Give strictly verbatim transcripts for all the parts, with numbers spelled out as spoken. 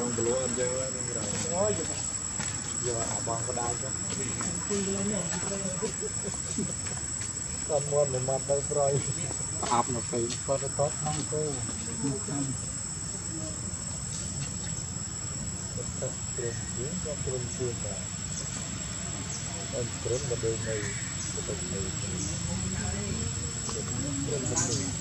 Abang keluar jalan berapa? Oh iya Pak. Jalan abang pedagang. Kamu lemat dari perai. Maaf nanti. Pada top nangku. Tetap kerumjung, tak kerumjung lah. Dan kerum lebih naik, lebih naik. Kerum lebih.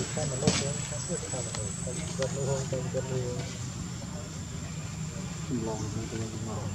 Kita menolong, kita menolong, kita menolong, kita menolong. Long, kita menolong.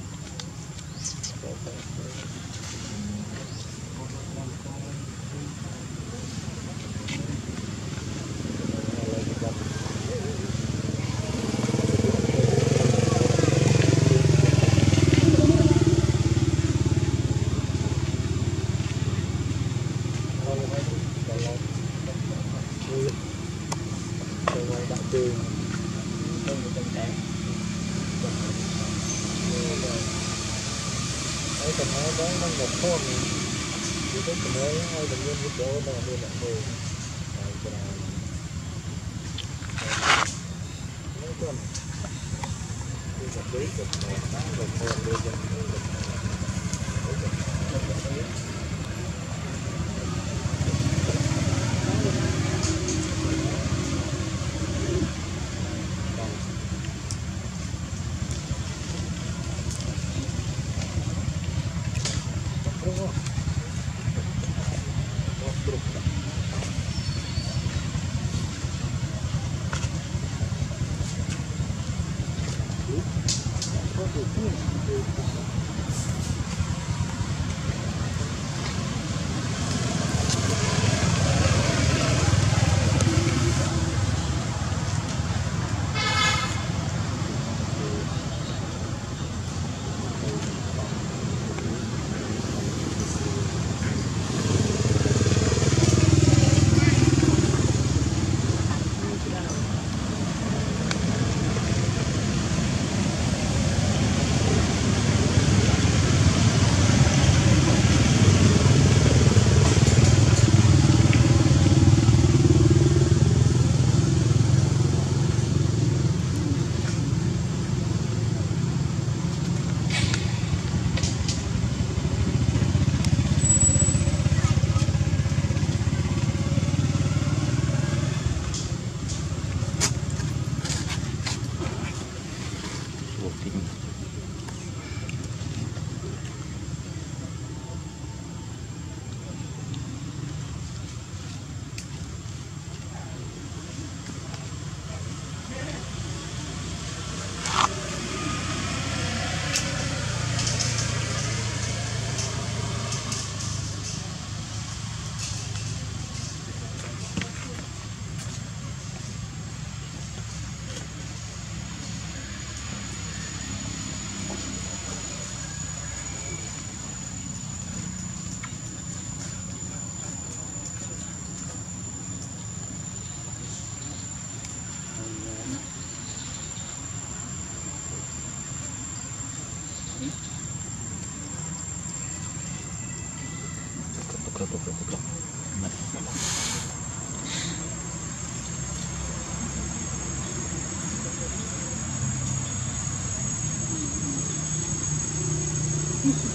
Thank you.